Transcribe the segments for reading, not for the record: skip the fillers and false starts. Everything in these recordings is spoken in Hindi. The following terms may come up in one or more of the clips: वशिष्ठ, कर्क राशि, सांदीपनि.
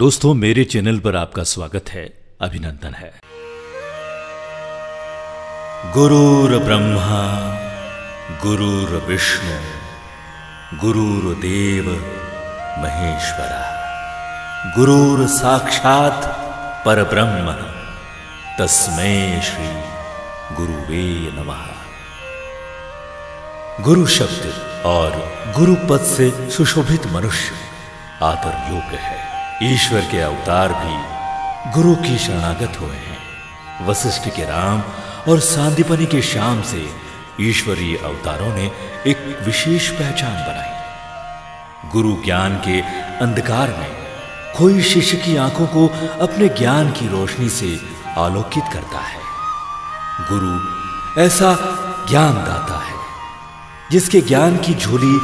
दोस्तों, मेरे चैनल पर आपका स्वागत है, अभिनंदन है। गुरुर् ब्रह्मा गुरुर्विष्णु गुरुर्देव महेश्वरा गुरुर् साक्षात परब्रह्म तस्मै श्री गुरुवे नमः। गुरु शब्द और गुरु पद से सुशोभित मनुष्य आदर योग्य है। ईश्वर के अवतार भी गुरु की शरणागत हुए हैं। वशिष्ठ के राम और सांदीपनि के श्याम से ईश्वरीय अवतारों ने एक विशेष पहचान बनाई। गुरु ज्ञान के अंधकार में कोई शिष्य की आंखों को अपने ज्ञान की रोशनी से आलोकित करता है। गुरु ऐसा ज्ञान दाता है जिसके ज्ञान की झोली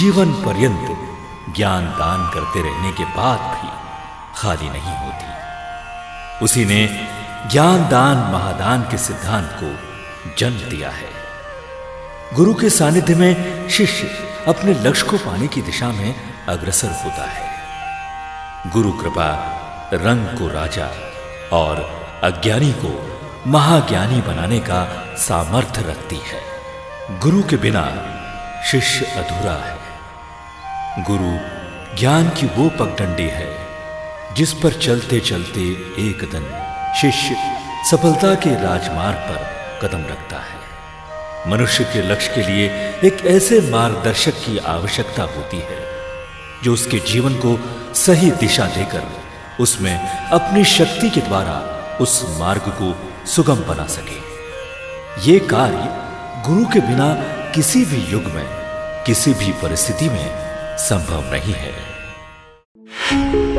जीवन पर्यंत ज्ञान दान करते रहने के बाद भी खाली नहीं होती। उसी ने ज्ञान दान महादान के सिद्धांत को जन्म दिया है। गुरु के सानिध्य में शिष्य अपने लक्ष्य को पाने की दिशा में अग्रसर होता है। गुरु कृपा रंग को राजा और अज्ञानी को महाज्ञानी बनाने का सामर्थ्य रखती है। गुरु के बिना शिष्य अधूरा है। गुरु ज्ञान की वो पगडंडी है जिस पर चलते चलते एक दिन शिष्य सफलता के राजमार्ग पर कदम रखता है। मनुष्य के लक्ष्य के लिए एक ऐसे मार्गदर्शक की आवश्यकता होती है जो उसके जीवन को सही दिशा देकर उसमें अपनी शक्ति के द्वारा उस मार्ग को सुगम बना सके। ये कार्य गुरु के बिना किसी भी युग में, किसी भी परिस्थिति में संभव नहीं है।